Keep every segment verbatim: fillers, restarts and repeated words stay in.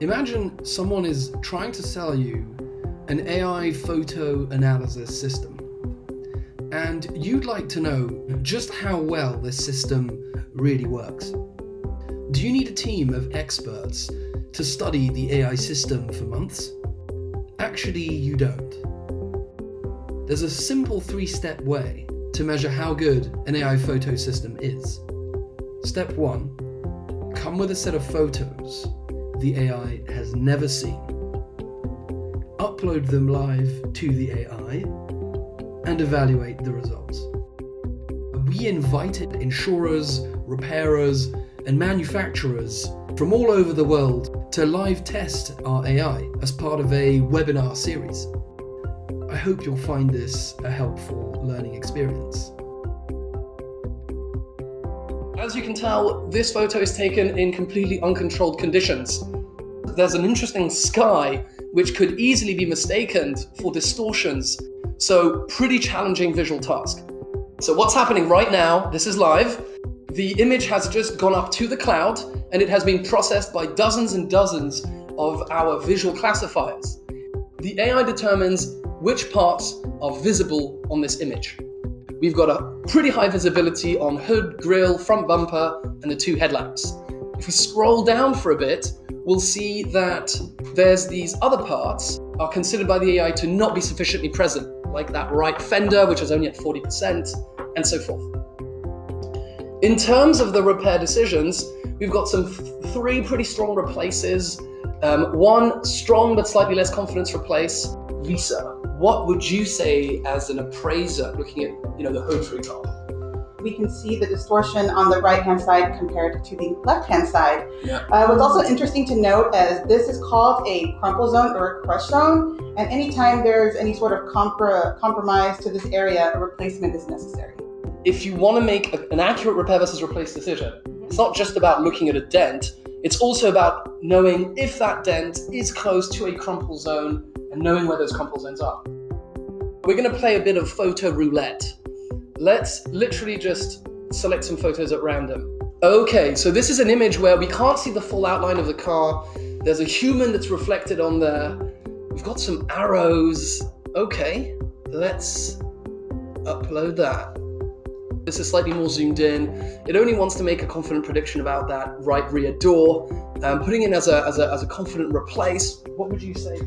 Imagine someone is trying to sell you an A I photo analysis system, and you'd like to know just how well this system really works. Do you need a team of experts to study the A I system for months? Actually, you don't. There's a simple three-step way to measure how good an A I photo system is. Step one, come with a set of photos the A I has never seen. Upload them live to the A I and evaluate the results. We invited insurers, repairers, and manufacturers from all over the world to live test our A I as part of a webinar series. I hope you'll find this a helpful learning experience. As you can tell, this photo is taken in completely uncontrolled conditions. There's an interesting sky which could easily be mistaken for distortions, so pretty challenging visual task. So what's happening right now, this is live, the image has just gone up to the cloud and it has been processed by dozens and dozens of our visual classifiers. The A I determines which parts are visible on this image. We've got a pretty high visibility on hood, grille, front bumper, and the two headlamps. If we scroll down for a bit, we'll see that there's these other parts are considered by the A I to not be sufficiently present, like that right fender, which is only at forty percent, and so forth. In terms of the repair decisions, we've got some three pretty strong replaces. Um, one strong but slightly less confidence replace. Lisa, what would you say as an appraiser looking at, you know, the hood, for example? We can see the distortion on the right-hand side compared to the left-hand side. Yeah. Uh, what's also interesting to note is this is called a crumple zone or a crush zone, and anytime there's any sort of compr compromise to this area, a replacement is necessary. If you want to make a, an accurate repair versus replace decision, it's not just about looking at a dent, it's also about knowing if that dent is close to a crumple zone and knowing where those crumple zones are. We're going to play a bit of photo roulette. Let's literally just select some photos at random. Okay, so this is an image where we can't see the full outline of the car. There's a human that's reflected on there. We've got some arrows. Okay, let's upload that. This is slightly more zoomed in. It only wants to make a confident prediction about that right rear door. Um, putting in as a, as a, as a confident replace, what would you say?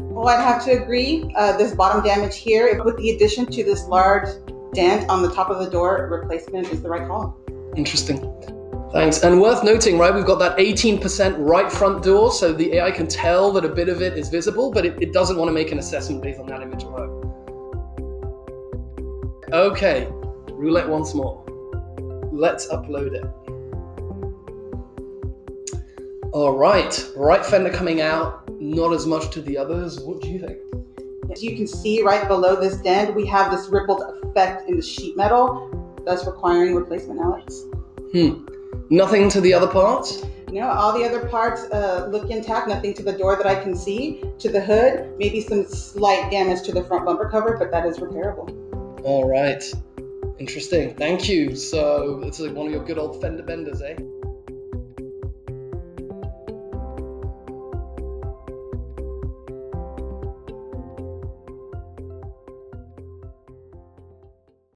Well, I'd have to agree. Uh, this bottom damage here, with the addition to this large dent on the top of the door, replacement is the right call. Interesting. Thanks. And worth noting, right, we've got that eighteen percent right front door, so the A I can tell that a bit of it is visible, but it, it doesn't want to make an assessment based on that image alone. Okay, roulette once more. Let's upload it. All right, right fender coming out, not as much to the others. What do you think? As you can see right below this dent, we have this rippled effect in the sheet metal, thus requiring replacement, Alex. Hmm. Nothing to the other parts? No, all the other parts uh, look intact, nothing to the door that I can see, to the hood, maybe some slight damage to the front bumper cover, but that is repairable. All right. Interesting. Thank you. So it's like one of your good old fender benders, eh?